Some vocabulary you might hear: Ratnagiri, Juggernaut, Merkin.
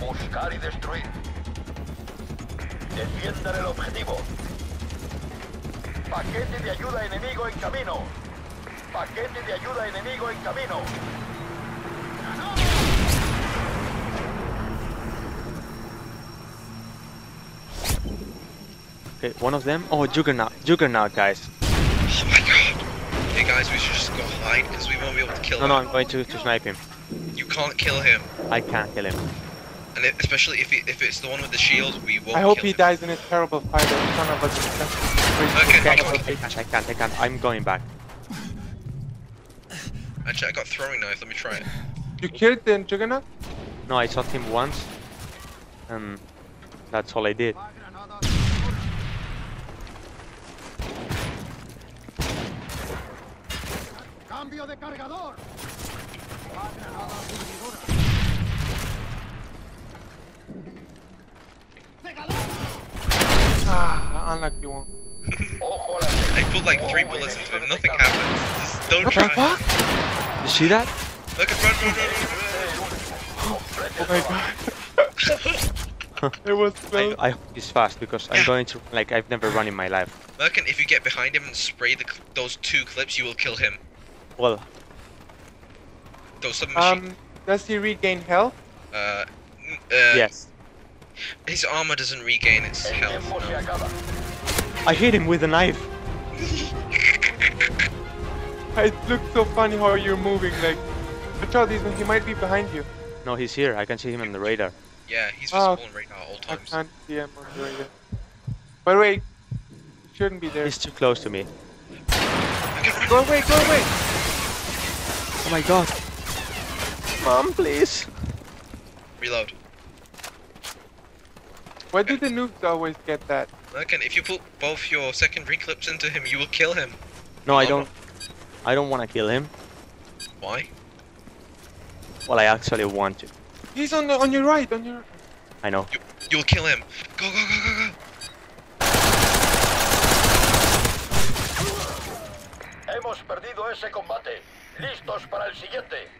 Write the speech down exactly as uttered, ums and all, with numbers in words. Buscar y destruir. Defiendan el objetivo. Paquete de ayuda enemigo en camino. Paquete de ayuda enemigo en camino. Okay, one of them. Oh, Juggernaut, Juggernaut, guys. Oh my god. Hey guys, we should just go hide because we won't be able to kill no, him. No, no, I'm going to, to snipe him. You can't kill him. I can't kill him. And it, especially if, it, if it's the one with the shield, we won't kill him. I hope he him. dies in a terrible fight. None of us okay, okay, okay. I can't, I can't, I can't. I'm going back. Actually, I got throwing knife. Let me try it. You killed the Juggernaut? No, I shot him once. Um, that's all I did. De cargador. Ah, unlucky one. I put like three bullets into him. Nothing happened. Just don't what try. What the fuck? You see that? Look at front. Oh my god. It was so. I, I hope he's fast because I'm going to like I've never run in my life. Merkin, if you get behind him and spray the, those two clips, you will kill him. Well, um, does he regain health? Uh, uh, yes. His armor doesn't regain its health. No. I hit him with a knife. It looks so funny how you're moving. Like, watch out, these he might be behind you. No, he's here. I can see him on the radar. Yeah, he's visible oh, on radar all times. I can't see him on the radar. But wait, shouldn't be there. He's too close to me. Go away! Go away! Oh my god. Mom, please. Reload. Why do the noobs always get that? Merkin, if you put both your secondary clips into him, you will kill him. No, I don't. I don't want to kill him. Why? Well, I actually want to. He's on the, on your right, on your... I know. You, you'll kill him. Go, go, go, go, go. Hemos perdido ese combate. Listos para el siguiente.